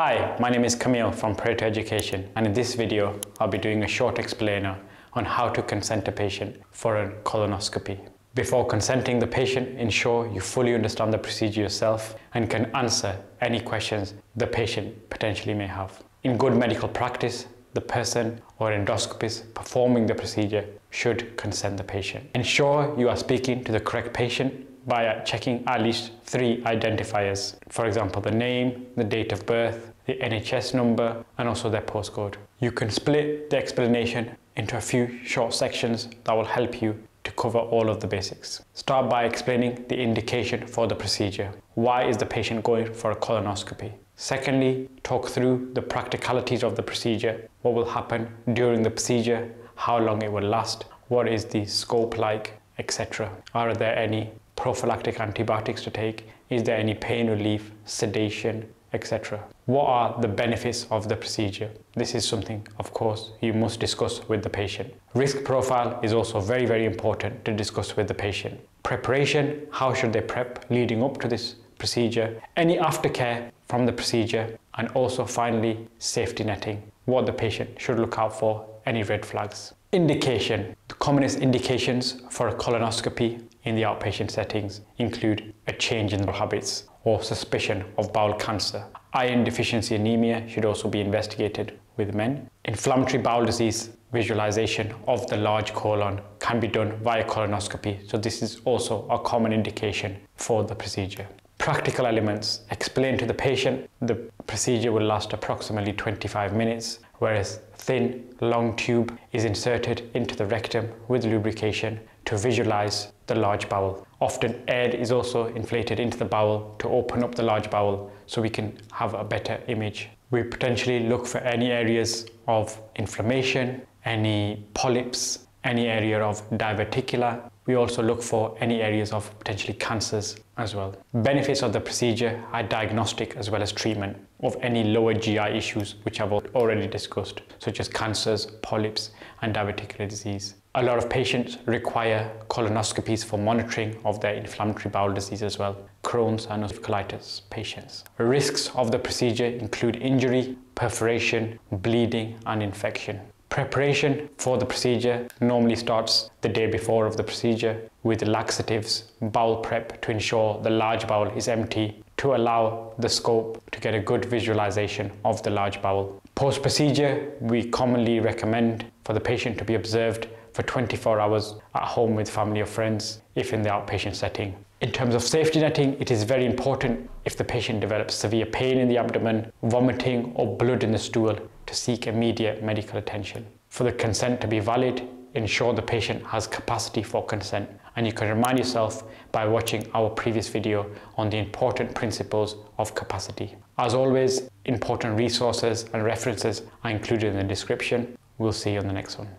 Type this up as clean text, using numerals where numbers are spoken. Hi, my name is Camille from Pareto Education, and in this video I'll be doing a short explainer on how to consent a patient for a colonoscopy. Before consenting the patient, ensure you fully understand the procedure yourself and can answer any questions the patient potentially may have. In good medical practice, the person or endoscopist performing the procedure should consent the patient. Ensure you are speaking to the correct patient by checking at least 3 identifiers. For example, the name, the date of birth, the NHS number, and also their postcode. You can split the explanation into a few short sections that will help you to cover all of the basics. Start by explaining the indication for the procedure. Why is the patient going for a colonoscopy? Secondly, talk through the practicalities of the procedure. What will happen during the procedure? How long it will last? What is the scope like, etc.? Are there any prophylactic antibiotics to take? Is there any pain relief, sedation, etc.? What are the benefits of the procedure? This is something, of course, you must discuss with the patient. Risk profile is also very important to discuss with the patient. Preparation, how should they prep leading up to this procedure? Any aftercare from the procedure, and also finally safety netting, what the patient should look out for, any red flags. Indication. The commonest indications for a colonoscopy in the outpatient settings include a change in bowel habits or suspicion of bowel cancer. Iron deficiency anemia should also be investigated with men. Inflammatory bowel disease visualization of the large colon can be done via colonoscopy, so this is also a common indication for the procedure. Practical elements. Explain to the patient the procedure will last approximately 25 minutes, whereas thin, long tube is inserted into the rectum with lubrication to visualize the large bowel. Often air is also inflated into the bowel to open up the large bowel so we can have a better image. We potentially look for any areas of inflammation, any polyps, any area of diverticula. We also look for any areas of potentially cancers as well. Benefits of the procedure are diagnostic as well as treatment of any lower GI issues, which I've already discussed, such as cancers, polyps, and diverticular disease. A lot of patients require colonoscopies for monitoring of their inflammatory bowel disease as well, Crohn's and ulcerative colitis patients. Risks of the procedure include injury, perforation, bleeding, and infection. Preparation for the procedure normally starts the day before of the procedure with laxatives, bowel prep to ensure the large bowel is empty to allow the scope to get a good visualization of the large bowel. Post-procedure, we commonly recommend for the patient to be observed for 24 hours at home with family or friends if in the outpatient setting. In terms of safety netting, it is very important if the patient develops severe pain in the abdomen, vomiting, or blood in the stool, to seek immediate medical attention. For the consent to be valid, ensure the patient has capacity for consent, and you can remind yourself by watching our previous video on the important principles of capacity. As always, important resources and references are included in the description. We'll see you on the next one.